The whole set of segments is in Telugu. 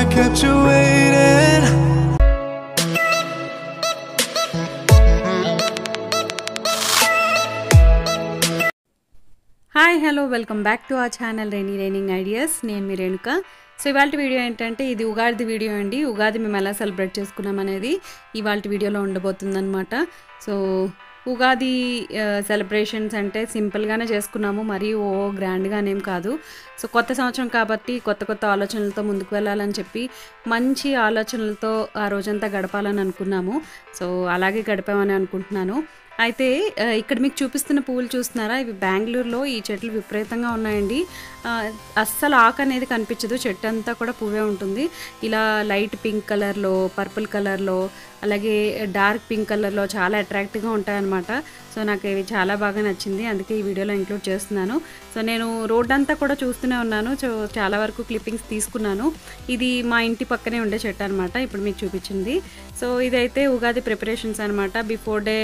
I kept you waiting. Hi, hello, welcome back to our channel Reni Raining Ideas. Name mi Renuka. So ivalti video entante idi Ugadi video andi. Ugadi mem ela celebrate chestunnam anedi ivalti video lo undabothundi annamata. So Ugadi celebrations ante simple gaane chestunnamu mari o grand ga nem kaadu. So kotta samvatsaram kabatti kotta kotta aalochanalatho munduku vellalani cheppi manchi aalochanalatho aa rojanta gadapalani anukunnamu. So alage gadapamani anukuntunanu. అయితే ఇక్కడ మీకు చూపిస్తున్న పూలు చూస్తున్నారా, ఇవి బెంగళూరులో ఈ చెట్లు విపరీతంగా ఉన్నాయండి. అస్సలు ఆకు అనేది కనిపించదు, చెట్టు అంతా కూడా పువ్వే ఉంటుంది. ఇలా లైట్ పింక్ కలర్లో, పర్పుల్ కలర్లో, అలాగే డార్క్ పింక్ కలర్లో చాలా అట్రాక్టివ్గా ఉంటాయన్నమాట. సో నాకు ఇవి చాలా బాగా నచ్చింది, అందుకే ఈ వీడియోలో ఇంక్లూడ్ చేస్తున్నాను. సో నేను రోడ్ అంతా కూడా చూస్తూనే ఉన్నాను, సో చాలా వరకు క్లిప్పింగ్స్ తీసుకున్నాను. ఇది మా ఇంటి పక్కనే ఉండే చెట్టు అనమాట ఇప్పుడు మీకు చూపించింది. సో ఇదైతే ఉగాది ప్రిపరేషన్స్ అనమాట. బిఫోర్ డే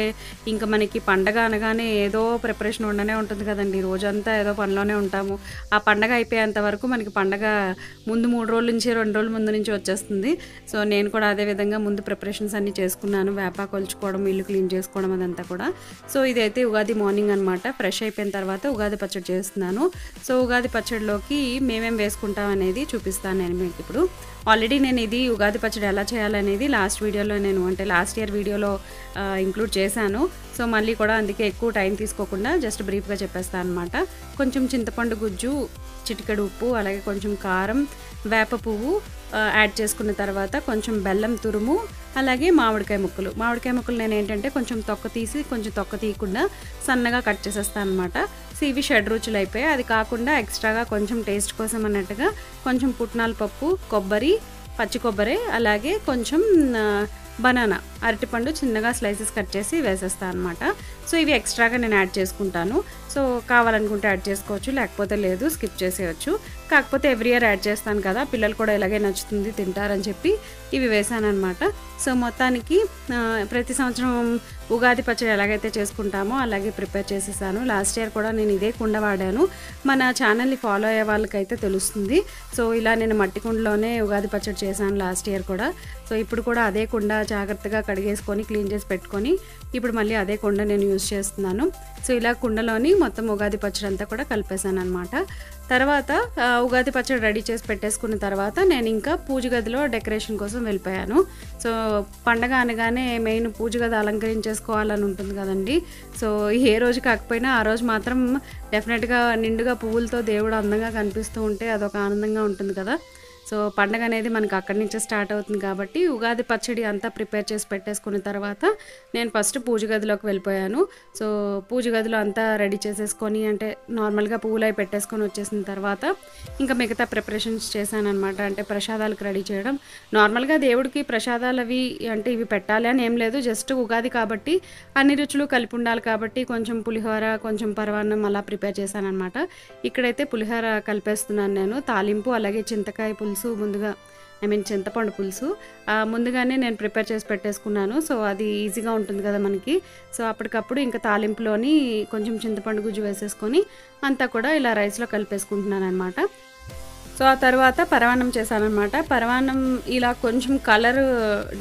ఇంకా మనకి పండగ అనగానే ఏదో ప్రిపరేషన్ ఉండనే ఉంటుంది కదండి, రోజంతా ఏదో పనిలోనే ఉంటాము. ఆ పండగ అయిపోయేంత వరకు మనకి పండగ ముందు 3 రోజుల నుంచి 2 రోజుల ముందు నుంచి వచ్చేస్తుంది. సో నేను కూడా అదేవిధంగా ముందు ప్రిపరేషన్స్ అన్నీ చేసుకున్నాను, వేప కొల్చుకోవడం, ఇల్లు క్లీన్ చేసుకోవడం అదంతా కూడా. సో ఇదైతే ఉగాది మార్నింగ్ అనమాట. ఫ్రెష్ అయిపోయిన తర్వాత ఉగాది పచ్చడి చేస్తున్నాను. సో ఉగాది పచ్చడిలోకి మేమేం వేసుకుంటాం అనేది చూపిస్తాను నేను మీకు ఇప్పుడు. ఆల్రెడీ నేను ఇది ఉగాది పచ్చడి ఎలా చేయాలనేది లాస్ట్ వీడియోలో నేను అంటే లాస్ట్ ఇయర్ వీడియోలో ఇంక్లూడ్ చేశాను. సో మళ్ళీ కూడా అందుకే ఎక్కువ టైం తీసుకోకుండా జస్ట్ బ్రీఫ్గా చెప్పేస్తాను అనమాట. కొంచెం చింతపండు గుజ్జు, చిటికెడు ఉప్పు, అలాగే కొంచెం కారం, వేప పువ్వు యాడ్ చేసుకున్న తర్వాత కొంచెం బెల్లం తురుము, అలాగే మామిడికాయ ముక్కలు. మామిడికాయ ముక్కలు నేను ఏంటంటే కొంచెం తొక్క తీసి కొంచెం తొక్క తీయకుండా సన్నగా కట్ చేసేస్తాను అనమాట. సో ఇవి షడ్ రుచులు అయిపోయాయి. అది కాకుండా ఎక్స్ట్రాగా కొంచెం టేస్ట్ కోసం అన్నట్టుగా కొంచెం పుట్నాల పప్పు, కొబ్బరి, పచ్చి కొబ్బరి, అలాగే కొంచెం బనానా, అరటిపండు చిన్నగా స్లైసెస్ కట్ చేసి వేసేస్తాను అనమాట. సో ఇవి ఎక్స్ట్రాగా నేను యాడ్ చేసుకుంటాను. సో కావాలనుకుంటే యాడ్ చేసుకోవచ్చు, లేకపోతే లేదు, స్కిప్ చేసేయచ్చు. కాకపోతే ఎవ్రీ ఇయర్ యాడ్ చేస్తాను కదా, పిల్లలు కూడా ఇలాగే నచ్చుతుంది తింటారని చెప్పి ఇవి వేసాను అనమాట. సో మొత్తానికి ప్రతి సంవత్సరం ఉగాది పచ్చడి ఎలాగైతే చేసుకుంటామో అలాగే ప్రిపేర్ చేసేసాను. లాస్ట్ ఇయర్ కూడా నేను ఇదే కుండ వాడాను. మన ఛానల్ని ఫాలో అయ్యే వాళ్ళకైతే తెలుస్తుంది. సో ఇలా నేను మట్టి కుండలోనే ఉగాది పచ్చడి చేశాను లాస్ట్ ఇయర్ కూడా. సో ఇప్పుడు కూడా అదే కుండ జాగ్రత్తగా కడిగేసుకొని క్లీన్ చేసి పెట్టుకొని ఇప్పుడు మళ్ళీ అదే కుండ నేను యూజ్ చేస్తున్నాను. సో ఇలా కుండలోని మొత్తం ఉగాది పచ్చడి అంతా కూడా కలిపేశాను అనమాట. తర్వాత ఉగాది పచ్చడి రెడీ చేసి పెట్టేసుకున్న తర్వాత నేను ఇంకా పూజ గదిలో డెకరేషన్ కోసం వెళ్ళిపోయాను. సో పండగ అనగానే మెయిన్ పూజ గది అలంకరించేసుకోవాలని ఉంటుంది కదండి. సో ఏ రోజు కాకపోయినా ఆ రోజు మాత్రం డెఫినెట్గా నిండుగా పువ్వులతో దేవుడు అందంగా కనిపిస్తూ ఉంటే అదొక ఆనందంగా ఉంటుంది కదా. సో పండగ అనేది మనకు అక్కడి నుంచే స్టార్ట్ అవుతుంది కాబట్టి ఉగాది పచ్చడి అంతా ప్రిపేర్ చేసి పెట్టేసుకున్న తర్వాత నేను ఫస్ట్ పూజ గదిలోకి వెళ్ళిపోయాను. సో పూజ గదిలో అంతా రెడీ చేసేసుకొని అంటే నార్మల్గా పువ్వులు అవి పెట్టేసుకొని వచ్చేసిన తర్వాత ఇంకా మిగతా ప్రిపరేషన్స్ చేశాను అనమాట. అంటే ప్రసాదాలకు రెడీ చేయడం. నార్మల్గా దేవుడికి ప్రసాదాలు అవి అంటే ఇవి పెట్టాలి అని ఏం లేదు, జస్ట్ ఉగాది కాబట్టి అన్ని రుచులు కలిపి ఉండాలి కాబట్టి కొంచెం పులిహోర, కొంచెం పరమాన్నం అలా ప్రిపేర్ చేశాను అనమాట. ఇక్కడైతే పులిహోర కలిపేస్తున్నాను నేను, తాలింపు, అలాగే చింతకాయ పులుసు ముందుగా చింతపండు పులుసు ముందుగానే నేను ప్రిపేర్ చేసి పెట్టేసుకున్నాను. సో అది ఈజీగా ఉంటుంది కదా మనకి. సో అప్పటికప్పుడు ఇంకా తాలింపులోని కొంచెం చింతపండు గుజ్జు వేసేసుకొని అంతా కూడా ఇలా రైస్లో కలిపేసుకుంటున్నాను అనమాట. సో ఆ తర్వాత పరమాన్నం చేశానమాట. పరమాన్నం ఇలా కొంచెం కలర్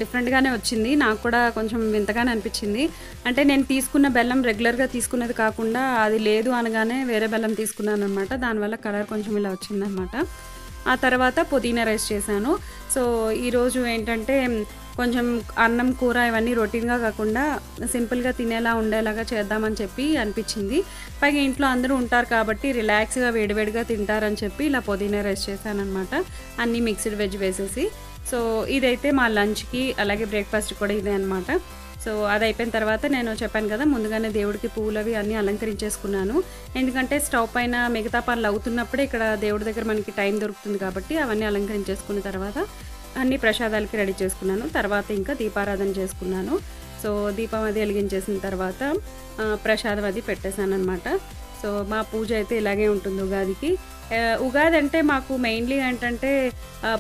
డిఫరెంట్గానే వచ్చింది, నాకు కూడా కొంచెం వింతగానే అనిపించింది. అంటే నేను తీసుకున్న బెల్లం రెగ్యులర్గా తీసుకున్నది కాకుండా అది లేదు అనగానే వేరే బెల్లం తీసుకున్నాను అనమాట. దానివల్ల కలర్ కొంచెం ఇలా వచ్చిందనమాట. ఆ తర్వాత పుదీనా రైస్ చేశాను. సో ఈరోజు ఏంటంటే కొంచెం అన్నం కూర ఇవన్నీ రొటీన్గా కాకుండా సింపుల్గా తినేలా ఉండేలాగా చేద్దామని చెప్పి అనిపించింది. పైగా ఇంట్లో అందరూ ఉంటారు కాబట్టి రిలాక్స్గా వేడివేడిగా తింటారని చెప్పి ఇలా పుదీనా రైస్ చేశాను అనమాట, అన్నీ మిక్స్డ్ వెజ్ వేసేసి. సో ఇదైతే మా లంచ్కి అలాగే బ్రేక్ఫాస్ట్ కూడా ఇదే అనమాట. సో అది అయిపోయిన తర్వాత నేను చెప్పాను కదా ముందుగానే దేవుడికి పువ్వులు అవి అన్నీ అలంకరించేసుకున్నాను. ఎందుకంటే స్టవ్ పైన మిగతా పనులు అవుతున్నప్పుడే ఇక్కడ దేవుడి దగ్గర మనకి టైం దొరుకుతుంది కాబట్టి అవన్నీ అలంకరించేసుకున్న తర్వాత అన్ని ప్రసాదాలకి రెడీ చేసుకున్నాను. తర్వాత ఇంకా దీపారాధన చేసుకున్నాను. సో దీపం అది వెలిగించేసిన తర్వాత ప్రసాదం అది పెట్టేశాను అనమాట. సో మా పూజ అయితే ఇలాగే ఉంటుంది ఉగాదికి. ఉగాది అంటే మాకు మెయిన్లీ ఏంటంటే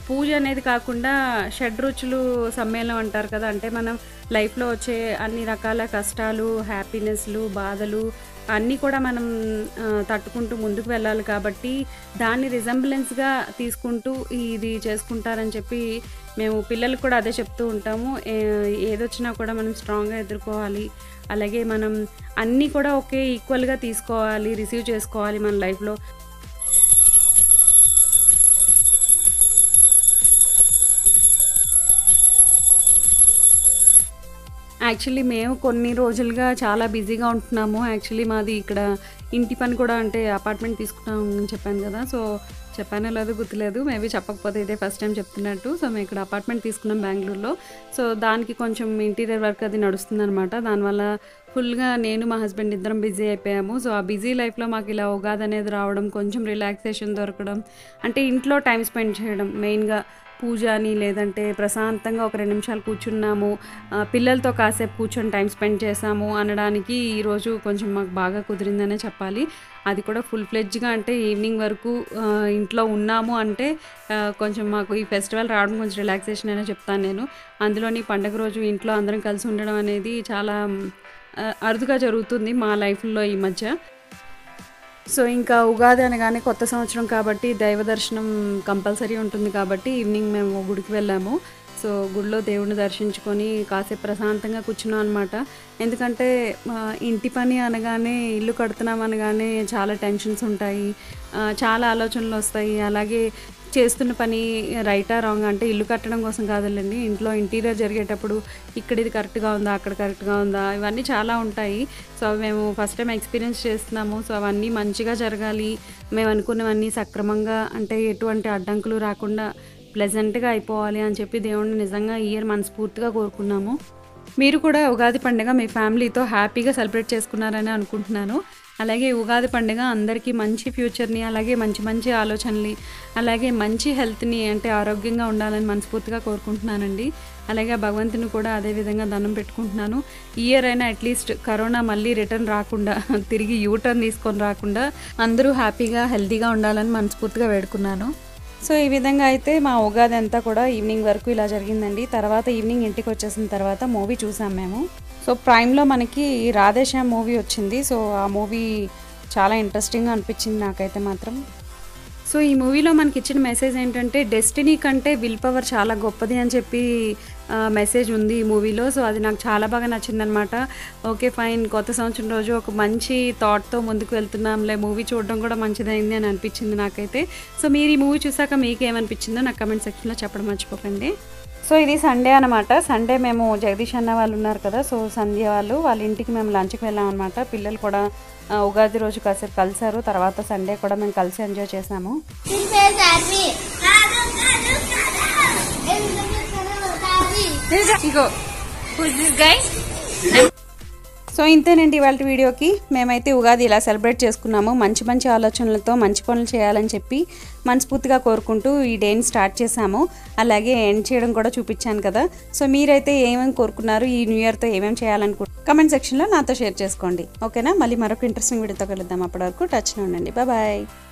పూజ అనేది కాకుండా షడ్రుచులు సమ్మేళనం అంటారు కదా, అంటే మనం లైఫ్లో వచ్చే అన్ని రకాల కష్టాలు, హ్యాపీనెస్లు, బాధలు అన్నీ కూడా మనం తట్టుకుంటూ ముందుకు వెళ్ళాలి కాబట్టి దాన్ని రిజెంబ్లెన్స్గా తీసుకుంటూ ఇది చేసుకుంటారని చెప్పి మేము పిల్లలకు కూడా అదే చెప్తూ ఉంటాము. ఏదొచ్చినా కూడా మనం స్ట్రాంగ్గా ఎదుర్కోవాలి, అలాగే మనం అన్నీ కూడా ఒకే ఈక్వల్గా తీసుకోవాలి, రిసీవ్ చేసుకోవాలి మన లైఫ్లో. యాక్చువల్లీ మేము కొన్ని రోజులుగా చాలా బిజీగా ఉంటున్నాము. యాక్చువల్లీ మాది ఇక్కడ ఇంటి పని కూడా, అంటే అపార్ట్మెంట్ తీసుకున్నామని చెప్పాను కదా, సో చెప్పానో లేదో గుర్తులేదు, మేబీ చెప్పకపోతే ఇదే ఫస్ట్ టైం చెప్తున్నట్టు. సో మేము ఇక్కడ అపార్ట్మెంట్ తీసుకున్నాం బెంగళూరులో, సో దానికి కొంచెం ఇంటీరియర్ వర్క్ అది నడుస్తుందన్నమాట. దానివల్ల ఫుల్గా నేను మా హస్బెండ్ ఇద్దరం బిజీ అయిపోయాము. సో ఆ బిజీ లైఫ్లో మాకు ఇలా ఉగాది అనేది రావడం, కొంచెం రిలాక్సేషన్ దొరకడం, అంటే ఇంట్లో టైం స్పెండ్ చేయడం, మెయిన్గా పూజ అని లేదంటే ప్రశాంతంగా ఒక 2 నిమిషాలు కూర్చున్నాము, పిల్లలతో కాసేపు కూర్చొని టైం స్పెండ్ చేసాము అనడానికి ఈరోజు కొంచెం మాకు బాగా కుదిరిందనే చెప్పాలి. అది కూడా ఫుల్ ఫ్లెడ్జ్గా, అంటే ఈవినింగ్ వరకు ఇంట్లో ఉన్నాము అంటే కొంచెం మాకు ఈ ఫెస్టివల్ రావడం కొంచెం రిలాక్సేషన్ అనే చెప్తాను నేను. అందులోని పండుగ రోజు ఇంట్లో అందరం కలిసి ఉండడం అనేది చాలా అరుదుగా జరుగుతుంది మా లైఫ్లో ఈ మధ్య. సో ఇంకా ఉగాది అనగానే కొత్త సంవత్సరం కాబట్టి దైవ దర్శనం కంపల్సరీ ఉంటుంది కాబట్టి ఈవినింగ్ మేము గుడికి వెళ్ళాము. సో గుడిలో దేవుడిని దర్శించుకొని కాసేపు ప్రశాంతంగా కూర్చున్నాం అనమాట. ఎందుకంటే ఇంటి పని అనగానే, ఇల్లు కడుతున్నాం అనగానే చాలా టెన్షన్స్ ఉంటాయి, చాలా ఆలోచనలు వస్తాయి. అలాగే చేస్తున్న పని రైటా రాంగ్, అంటే ఇల్లు కట్టడం కోసం కాదులేండి, ఇంట్లో ఇంటీరియర్ జరిగేటప్పుడు ఇక్కడ ఇది కరెక్ట్గా ఉందా, అక్కడ కరెక్ట్గా ఉందా, ఇవన్నీ చాలా ఉంటాయి. సో అవి మేము ఫస్ట్ టైం ఎక్స్పీరియన్స్ చేస్తున్నాము. సో అవన్నీ మంచిగా జరగాలి, మేము అనుకున్నవన్నీ సక్రమంగా, అంటే ఎటువంటి అడ్డంకులు రాకుండా ప్లెజెంట్గా అయిపోవాలి అని చెప్పి దేవుణ్ణి నిజంగా ఈ ఇయర్ మనస్ఫూర్తిగా కోరుకున్నాము. మీరు కూడా ఉగాది పండుగ మీ ఫ్యామిలీతో హ్యాపీగా సెలబ్రేట్ చేసుకున్నారని అనుకుంటున్నాను. అలాగే ఉగాది పండుగ అందరికీ మంచి ఫ్యూచర్ని, అలాగే మంచి మంచి ఆలోచనలు, అలాగే మంచి హెల్త్ని, అంటే ఆరోగ్యంగా ఉండాలని మనస్ఫూర్తిగా కోరుకుంటున్నానండి. అలాగే భగవంతుని కూడా అదేవిధంగా దండం పెట్టుకుంటున్నాను, ఈ ఇయర్ అయినా అట్లీస్ట్ కరోనా మళ్ళీ రిటర్న్ రాకుండా, తిరిగి యూటర్న్ తీసుకొని రాకుండా అందరూ హ్యాపీగా హెల్తీగా ఉండాలని మనస్ఫూర్తిగా వేడుకున్నాను. సో ఈ విధంగా అయితే మా ఉగాది అంతా కూడా ఈవినింగ్ వరకు ఇలా జరిగిందండి. తర్వాత ఈవినింగ్ ఇంటికి వచ్చేసిన తర్వాత మూవీ చూసాం మేము. సో ప్రైమ్లో మనకి రాధేశ్యామ్ మూవీ వచ్చింది. సో ఆ మూవీ చాలా ఇంట్రెస్టింగ్గా అనిపించింది నాకైతే మాత్రం. సో ఈ మూవీలో మనకి ఇచ్చిన మెసేజ్ ఏంటంటే, డెస్టినీ కంటే విల్ పవర్ చాలా గొప్పది అని చెప్పి మెసేజ్ ఉంది ఈ మూవీలో. సో అది నాకు చాలా బాగా నచ్చిందనమాట. ఓకే ఫైన్, కొత్త సంవత్సరం రోజు ఒక మంచి థాట్తో ముందుకు వెళ్తున్నాంలే, మూవీ చూడడం కూడా మంచిదైంది అని అనిపించింది నాకైతే. సో మీరు ఈ మూవీ చూసాక మీకేమనిపించిందో నాకు కమెంట్ సెక్షన్లో చెప్పడం మర్చిపోకండి. సో ఇది సండే అనమాట. సండే మేము జగదీష్ అన్న వాళ్ళు ఉన్నారు కదా, సో సంధ్య వాళ్ళు వాళ్ళ ఇంటికి మేము లంచ్కి వెళ్ళాం అనమాట. పిల్లలు కూడా ఉగాది రోజు కాసేపు కలిసారు, తర్వాత సండే కూడా మేము కలిసి ఎంజాయ్ చేసాము. సో ఇంతేనండి ఇవాళ వీడియోకి. మేమైతే ఉగాది ఇలా సెలబ్రేట్ చేసుకున్నాము, మంచి మంచి ఆలోచనలతో మంచి పనులు చేయాలని చెప్పి మనస్ఫూర్తిగా కోరుకుంటూ ఈ డేని స్టార్ట్ చేసాము. అలాగే ఎండ్ చేయడం కూడా చూపించాను కదా. సో మీరైతే ఏమేమి కోరుకున్నారు, ఈ న్యూ ఇయర్తో ఏమేమి చేయాలనుకుంటున్నారు కమెంట్ సెక్షన్లో నాతో షేర్ చేసుకోండి. ఓకేనా, మళ్ళీ మరొక ఇంట్రెస్టింగ్ వీడియోతో కలుద్దాం. అప్పటి వరకు టచ్లో ఉండండి. బాయ్.